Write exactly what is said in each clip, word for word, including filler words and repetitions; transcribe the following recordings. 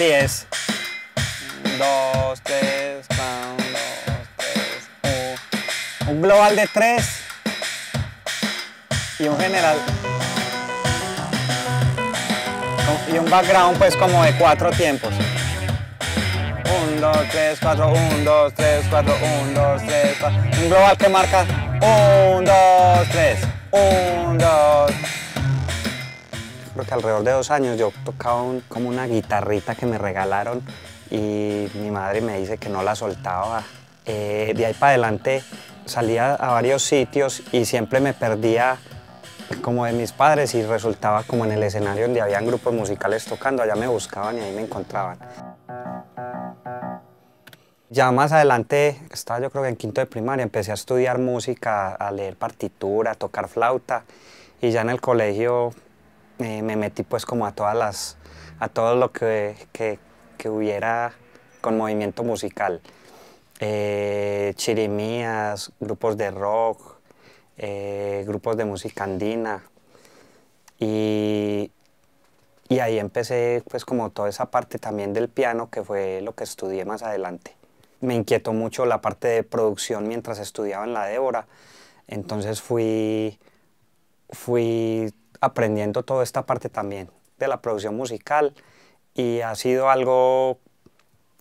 Así es. Dos, tres, pan, dos, tres, uno. Un global de tres y un general. Y un background pues como de cuatro tiempos. Un, dos, tres, cuatro, un, dos, tres, cuatro, un, dos, tres, cuatro. Un global que marca un, dos, tres, un, dos. Creo que alrededor de dos años yo tocaba un, como una guitarrita que me regalaron y mi madre me dice que no la soltaba. Eh, de ahí para adelante salía a varios sitios y siempre me perdía como de mis padres y resultaba como en el escenario donde habían grupos musicales tocando, allá me buscaban y ahí me encontraban. Ya más adelante, estaba yo creo que en quinto de primaria, empecé a estudiar música, a leer partitura, a tocar flauta y ya en el colegio eh, me metí pues como a todas las, a todo lo que, que, que hubiera con movimiento musical. Eh, chirimías, grupos de rock, Eh, grupos de música andina y, y ahí empecé pues como toda esa parte también del piano que fue lo que estudié más adelante. Me inquietó mucho la parte de producción mientras estudiaba en la Débora, entonces fui, fui aprendiendo toda esta parte también de la producción musical y ha sido algo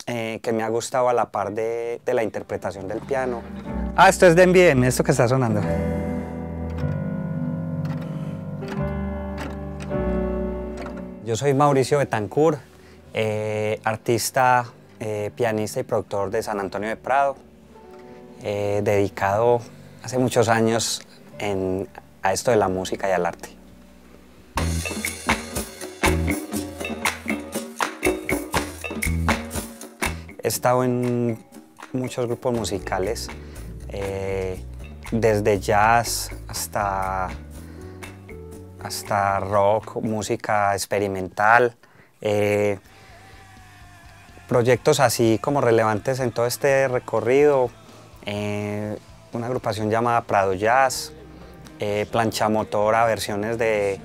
eh, que me ha gustado a la par de, de la interpretación del piano. Ah, esto es de M B M, esto que está sonando. Yo soy Mauricio Betancur, eh, artista, eh, pianista y productor de San Antonio de Prado, eh, dedicado hace muchos años en, a esto de la música y al arte. He estado en muchos grupos musicales, eh, desde jazz hasta... hasta rock, música experimental, eh, proyectos así como relevantes en todo este recorrido, eh, una agrupación llamada Prado Jazz, eh, Plancha Motora, versiones de,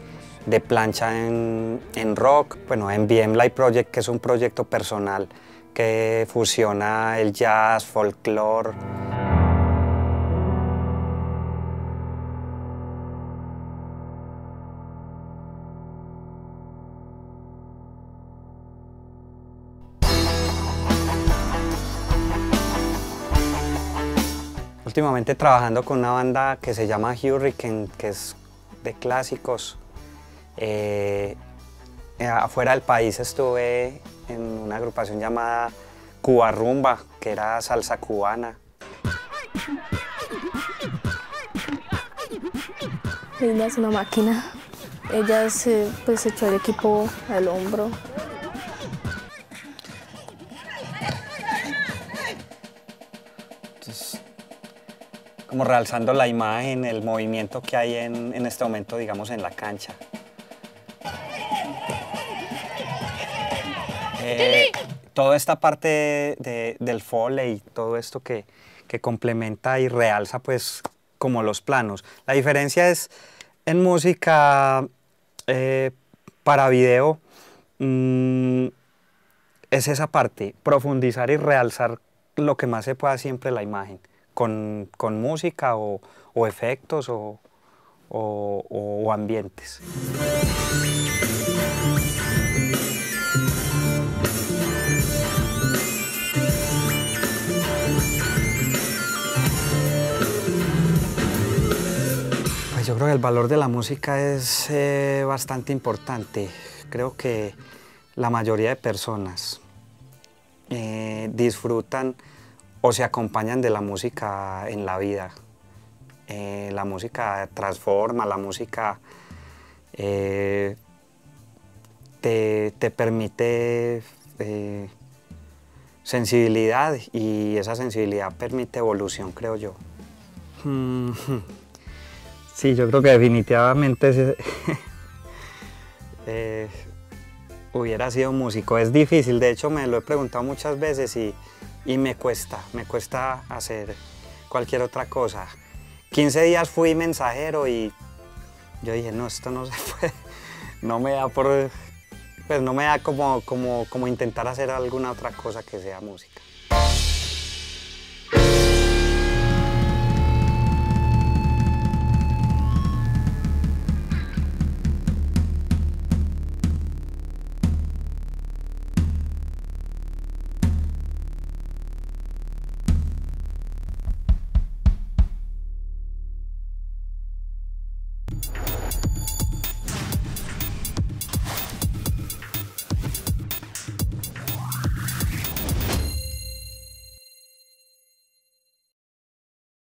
de plancha en, en rock, bueno, M B M Live Project, que es un proyecto personal que fusiona el jazz, folclore. Últimamente trabajando con una banda que se llama Hurricane, que es de clásicos. Eh, afuera del país estuve en una agrupación llamada Cuba Rumba, que era salsa cubana. Linda es una máquina. Ella se pues, echó el equipo al hombro. Como realzando la imagen, el movimiento que hay en, en este momento, digamos, en la cancha. Eh, toda esta parte de, del foley, todo esto que, que complementa y realza, pues, como los planos. La diferencia es, en música eh, para video, mmm, es esa parte, profundizar y realzar lo que más se pueda siempre la imagen. Con, con música o, o efectos o, o, o ambientes. Pues yo creo que el valor de la música es eh, bastante importante. Creo que la mayoría de personas eh, disfrutan o se acompañan de la música en la vida. Eh, la música transforma, la música eh, te, te permite eh, sensibilidad y esa sensibilidad permite evolución, creo yo. Sí, yo creo que definitivamente se, eh, hubiera sido músico. Es difícil, de hecho me lo he preguntado muchas veces y Y me cuesta, me cuesta hacer cualquier otra cosa. quince días fui mensajero y yo dije, no, esto no se puede. No me da por pues no me da como, como, como intentar hacer alguna otra cosa que sea música.